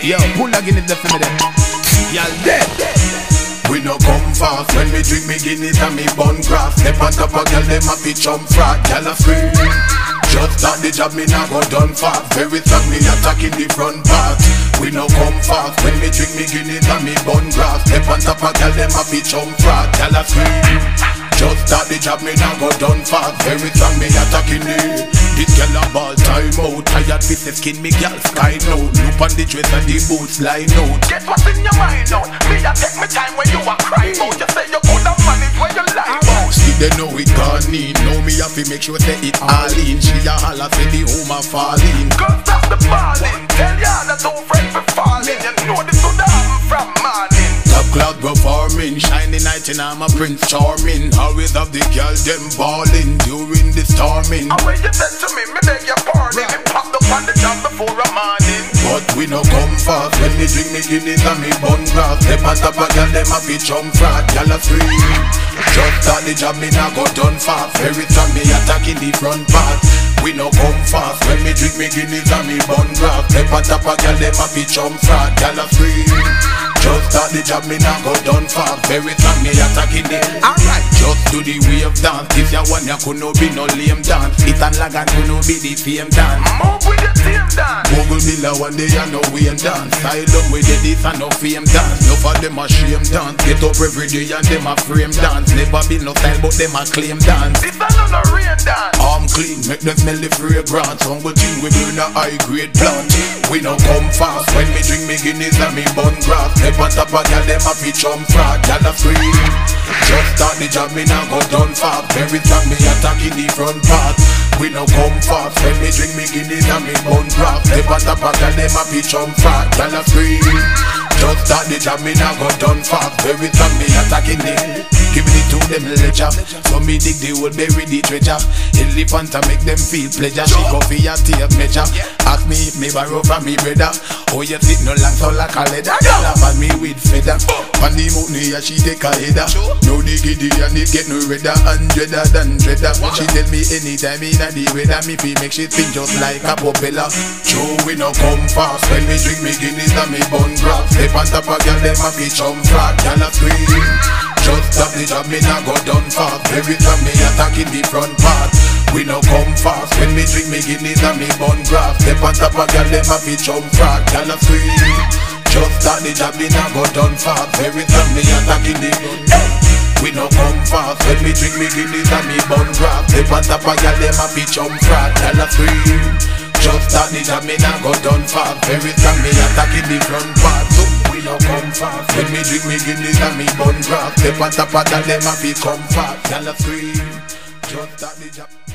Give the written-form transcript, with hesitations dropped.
Yo, pull a Guinness left for me there. Y'all dead. We no come fast. When me drink me Guinness and me bun craft. Them on top of girl, them happy chum frat. Y'all a free. Just start the job, me now go done fast. Very strong, me attacking the front part. We no come fast. When me drink me Guinness and me bun craft. Them on top of girl, them happy chum frat. Y'all a free. Just start the job, me now go done fast. Every time me attacking it. This girl a ball time out. Tired with the skin, me girl sky out. Loop on the dress and the boots line out. Guess what's in your mind now? Me a take my time when you a crying out. You say you coulda manage when you lie out. See they know it gone in. Know me have to make sure say it all in. She a holla say the home a falling. Cause that's the falling. Tell ya that old friend for falling. You know this so damn from morning. Top cloud performing, shiny night and I'm a prince charming. Always have the girl them ballin' during the storming. And when you said to me, me beg your pardon, right. Me popped up on the job before a morning. But we no come fast when me drink me Guinness and me bun grass. Them on top of girl, them a be chum frat, y'all a free. Just start the job, me now go done fast. Every time me attacking the front part. We no come fast when me drink me Guinness and me bun grass. Them on top of girl, them a be chum frat, y'all a free. Just start the job, me now go done fast. Every time me attacking the. Alright. Just do the wave dance. If you want, you could no be no lame dance. It and lag and could no be the same dance. Move with the same dance. Bogle Miller one day and no way and dance. Style up with the this and no fame dance. No for them a shame dance. Get up every day and them a frame dance. Never been no style but them a claim dance. This and no rain dance. Arm clean, make them smell the fragrance. Uncle Jim we burn a high grade plant. We no come fast when me drink me Guinness and me bun grass. Never top a girl them a be chum frat. Y'all a free. Just start the job. Me now go done fast. Every time me attacking the front part. We no come fast. When me drink me Guinness and me bun grass. Them on top of girl them a be chum fat. Y'all a free. Just start the job. Me now go done fast. Every time me attacking it. Giving it to them ledger. So me dig the hole bury the treasure. Elephant to make them feel pleasure. She go for your tape measure. Ask me if me borrow from me brother. Oh you sit no long so like a leather. Y'all a fan me with feather. Pan the mountain here she take a header. No the giddy and it get no redder and dreader than dreader. She tell me anytime in a the weather me feel make she spin just like a propeller. Joe we no come fast when me drink me Guinness and me bun grass. Step on top of girl them a be chum frat. Y'all a scream. Just stop the job me now go done fast. Every time me attacking the front part. We no come fast when me drink me Guinness and me bun grass. Step on top of girl them a be chum frat. Y'all a scream. Just start the job me now go done fast. Every time me attacking the front part. We no come fast when me drink me Guinness and me bun grass. Step on top of girl them a be chum frat. Y'all a scream. Just start the job, me now go done fast. Every time me attacking the front part. So we no come fast when me drink me Guinness and me bun grass. Step on top of that, them a be come fast. Y'all a scream. Just start the job.